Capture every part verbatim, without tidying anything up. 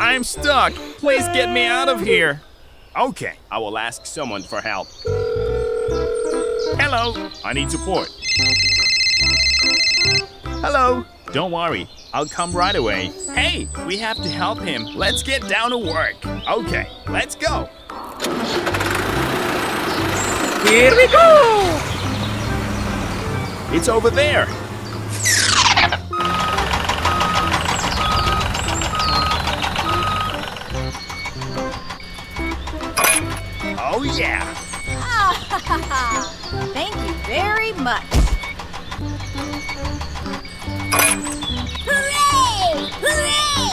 I'm stuck. Please get me out of here. Okay, I will ask someone for help. Hello, I need support. Hello. Don't worry, I'll come right away. Hey, we have to help him. Let's get down to work. Okay, let's go. Here we go. It's over there. Oh, yeah. Thank you very much. Hooray! Hooray!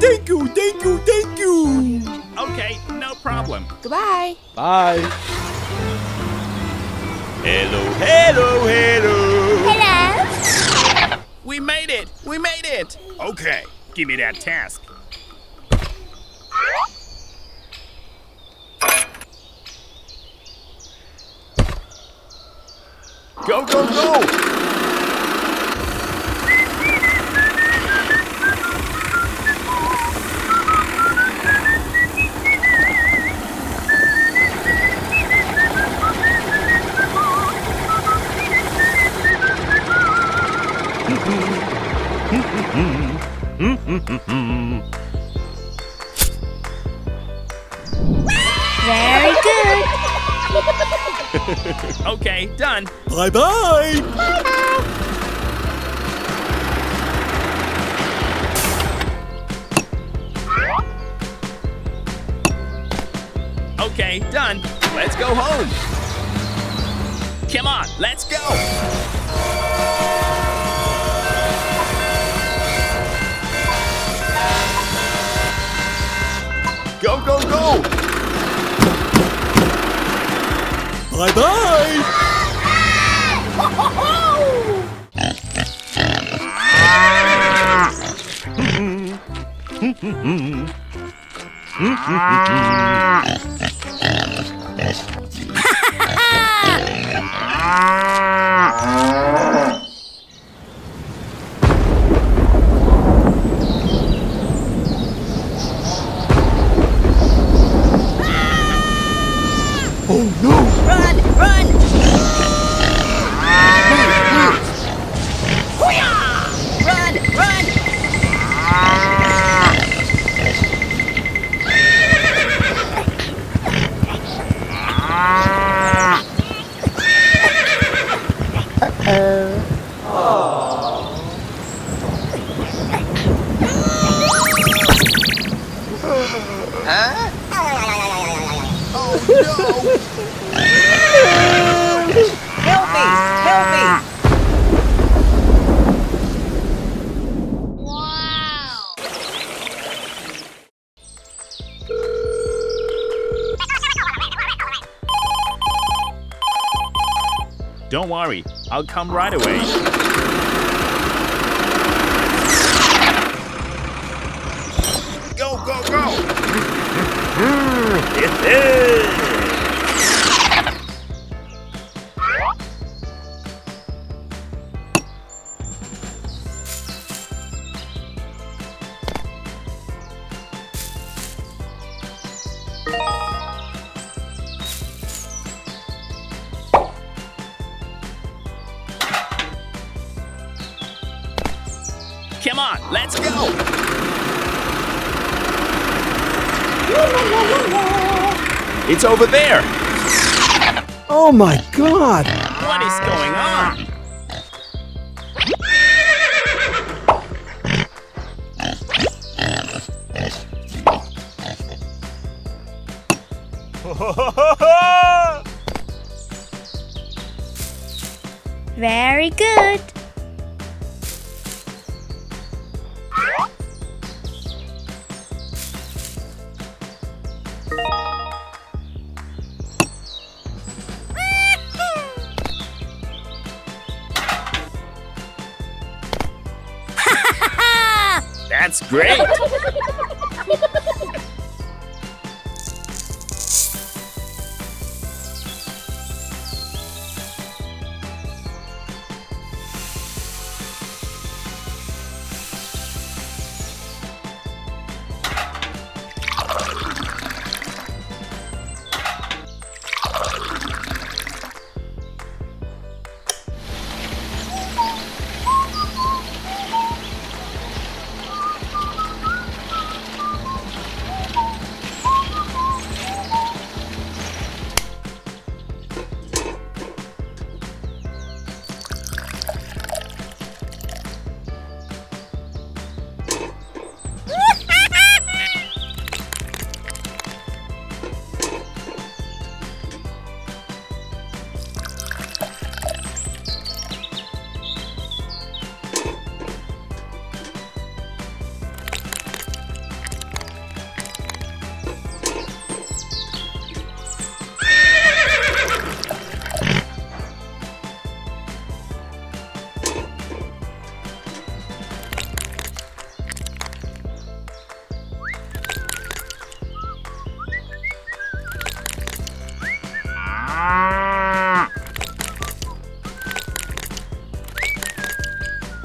Thank you, thank you, thank you. Okay, no problem. Goodbye. Bye. Hello, hello, hello. Hello. We made it. We made it. Okay, give me that task. Go, go, go. Very good. Okay, done. Bye bye. Bye bye. Okay, done. Let's go home. Come on, let's go. Go, go, go! Bye-bye! No! Help me! Help me! Wow! Don't worry, I'll come right away. Go, go! Come on, let's go! It's over there! Oh my god! What is going on? Very good! That's great!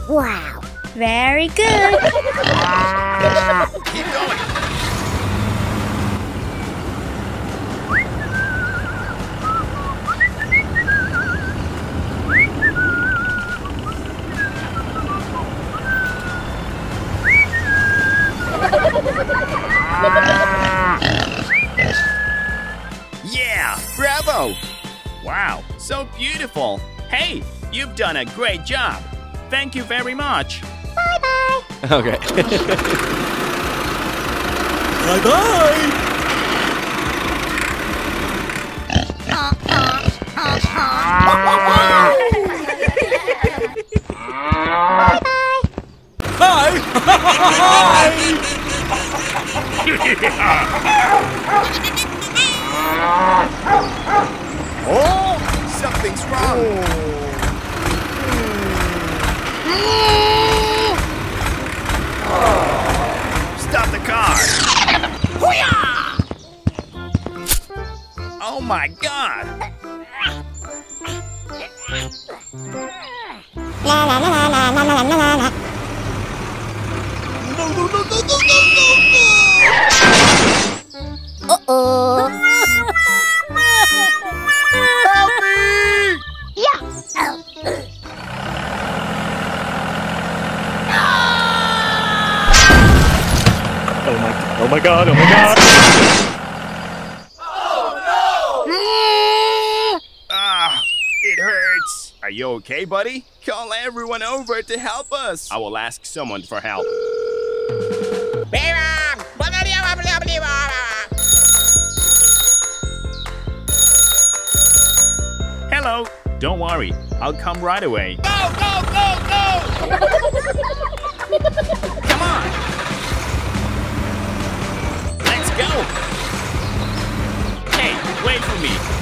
Wow, very good. Keep going. Yeah, bravo. Wow, so beautiful. Hey, you've done a great job. Thank you very much. Bye-bye. Okay. Bye-bye. Bye-bye. Bye. Oh, something's wrong. Oh. Stop the car! Oh my god! La la la la la la la la. No no no no no no no! Uh oh! Oh my god, oh my god! Oh no! Ah, it hurts! Are you okay, buddy? Call everyone over to help us! I will ask someone for help. Hello. Don't worry, I'll come right away. Go, go, go, go! Come on! Let's go! Hey, wait for me!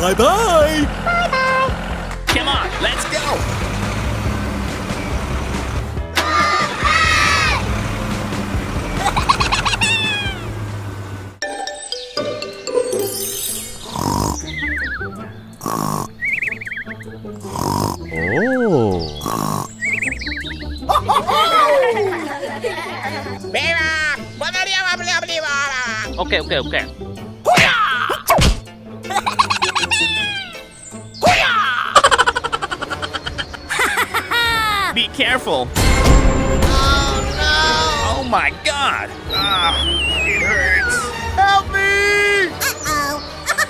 Bye-bye! Bye-bye! Come on, let's go! Oh! Okay, okay, okay. Be careful! Oh no! Oh my God! Ah, it hurts! Help me! Uh-oh!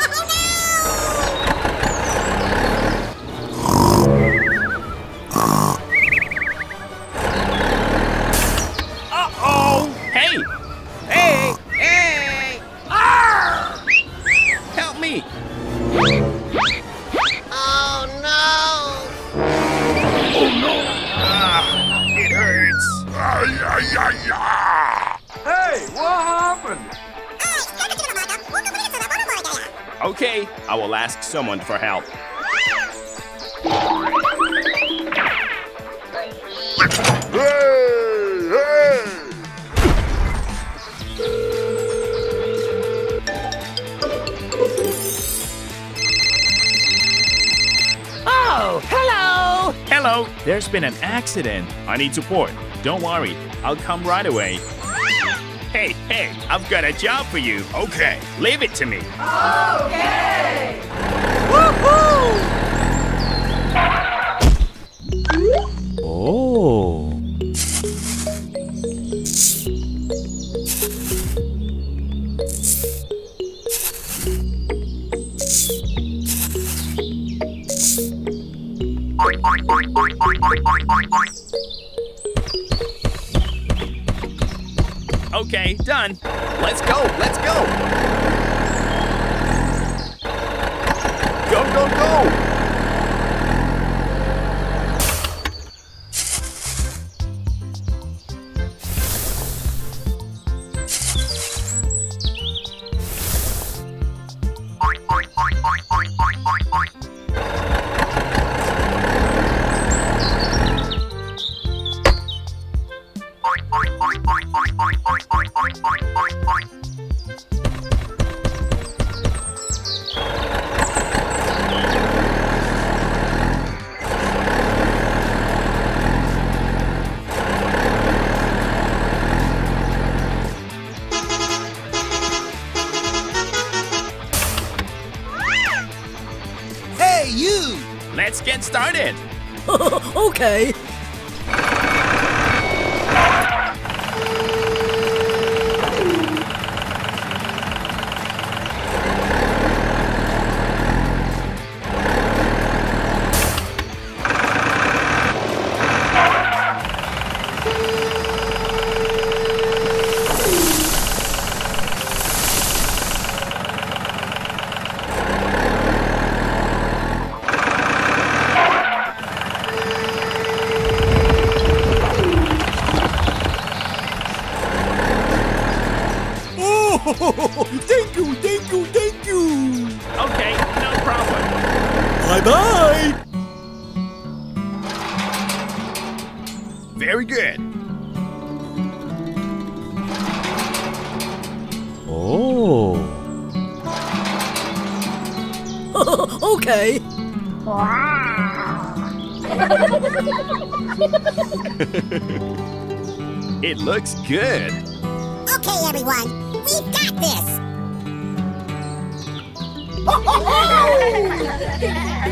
Oh no! Uh-oh! Hey! Hey! Hey! Arr! Help me! Oh no! Oh no! It hurts. Hey, what happened? Okay, I will ask someone for help. Oh, hello! Hello, there's been an accident. I need support. Don't worry, I'll come right away. Hey, hey, I've got a job for you. Okay. Leave it to me. Okay! Woohoo! Oh. Okay, done. Let's go, let's go. Go, go, go. Let's get started! Okay! Thank you, thank you, thank you, thank you. Okay, no problem. Bye-bye. Very good. Oh. Okay. It looks good. Okay, everyone. We've got this.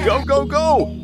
Go, go, go.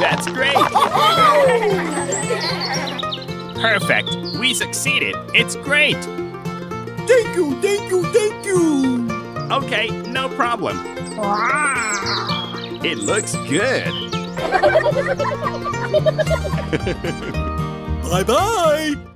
That's great! Perfect! We succeeded! It's great! Thank you, thank you, thank you! Okay, no problem. It looks good. Bye-bye!